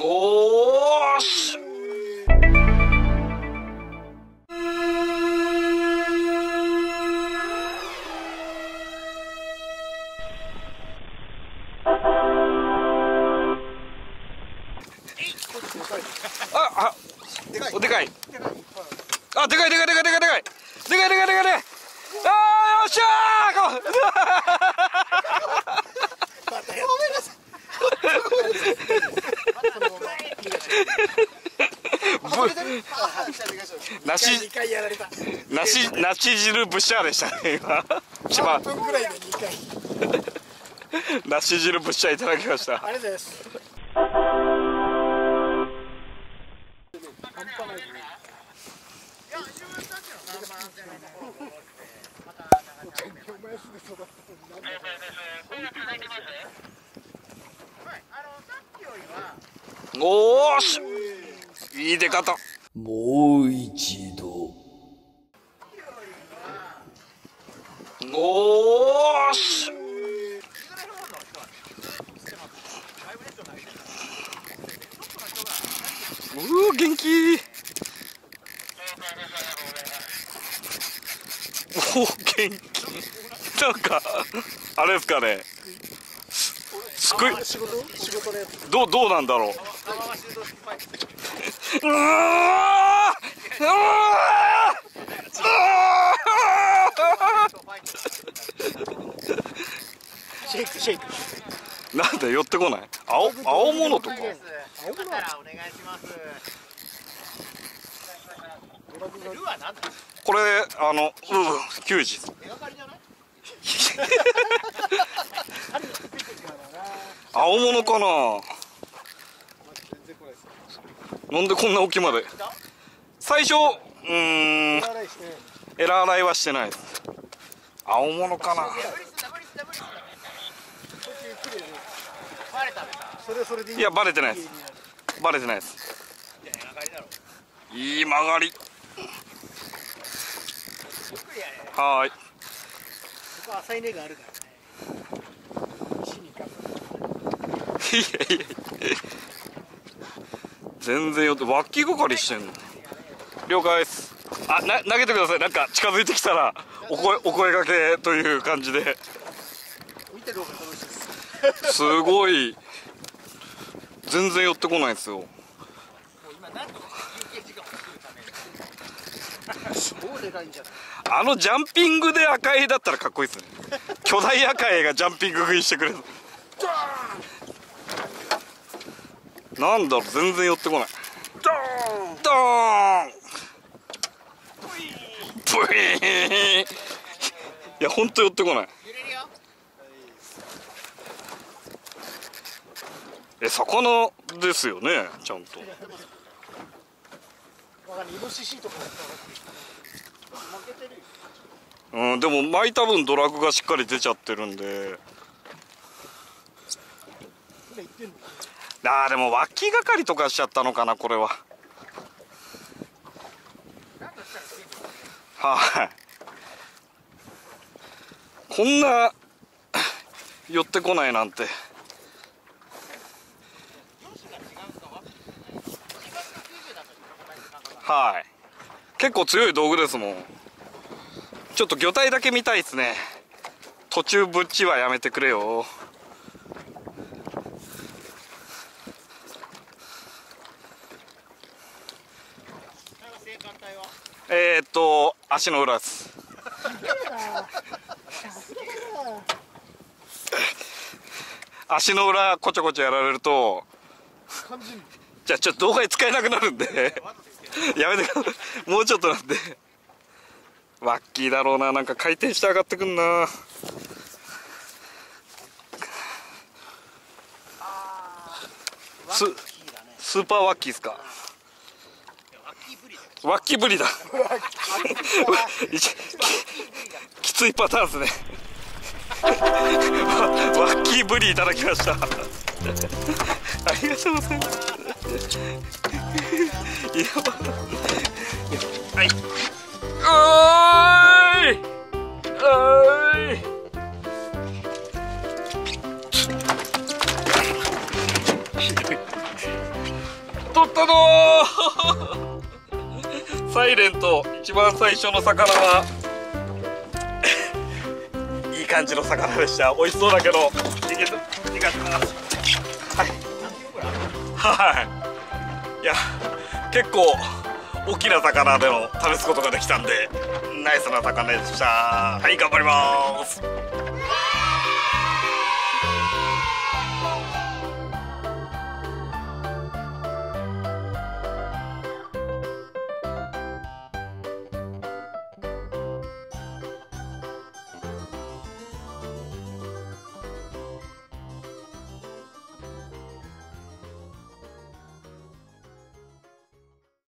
おーし。あ、あ、でかい。あ、でかいでかいでかいでかいでかい。でかいでかいでかいでかい。あー、よっしゃー。ごめんなさい。なし汁ブッシャーでしたね。今3分くらいで2回。なし汁ブッシャーいただきました。ありがとうございます。おーし、いい出方。もう一度。おーし。うー、元気。おー、元気。なんかあれですかね。どうなんだろう。なんで寄ってこない。青物とか。これ球児。青物かな。なんでこんな大きいまで。最初、エラー洗いはしてないです。青物かな。いや、バレてないです。バレてないです。いい曲がり。はーい。浅い根があるからね。いやいや全然よって。わっき係してんの。了解です。あ、投げてください。なんか近づいてきたらお声掛けという感じで。すごい全然寄ってこないんですよ。あのジャンピングで赤いだったらかっこいいですね。巨大赤いがジャンピング食いしてくれる。なんだろう、全然寄ってこない。ドーンドーン。ブイーン。いや、ほんと寄ってこない。え、魚ですよね、ちゃんと。うん、でも巻いた分ドラグがしっかり出ちゃってるんで。あー、でも脇係とかしちゃったのかな、これは。はい。こんな寄ってこないなんて。はい、結構強い道具ですもん。ちょっと魚体だけ見たいですね。途中ぶっちはやめてくれよ。足の裏です。足の裏こちょこちょやられると、じゃあちょっと動画に使えなくなるんでやめてください。もうちょっとなんで。ワッキーだろうな。なんか回転して上がってくんな。スーパーワッキーですか。ワッキブリだ。きついパターンですね。ワッキブリいただきました。ありがとうございます。はい。おい。おい。ったのーサイレント一番最初の魚はいい感じの魚でした。美味しそうだけど逃げてます。はい、いや結構大きな魚でも試すことができたんでナイスな魚でした。はい、頑張ります。